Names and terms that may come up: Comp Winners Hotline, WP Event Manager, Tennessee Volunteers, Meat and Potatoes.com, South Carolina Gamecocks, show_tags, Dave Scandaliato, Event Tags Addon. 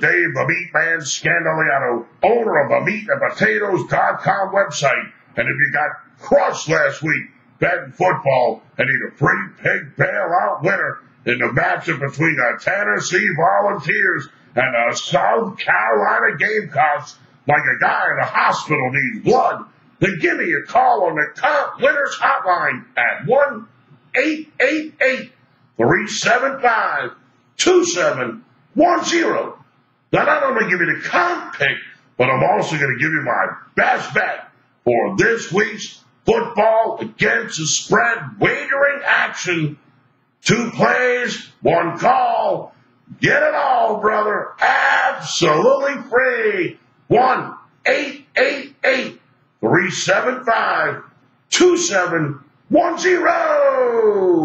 Dave the Meat Man Scandaliato, owner of the Meat and Potatoes.com website. And if you got crushed last week, betting football, and need a free pig bailout winner in the matchup between the Tennessee Volunteers and the South Carolina Gamecocks, like a guy in the hospital needs blood, then give me a call on the Comp Winners Hotline at 1-888-375-2710. Now, not only give you the comp pick, but I'm also going to give you my best bet for this week's football against the spread wagering action. 2 plays, 1 call. Get it all, brother. Absolutely free. 1-888-375-2710.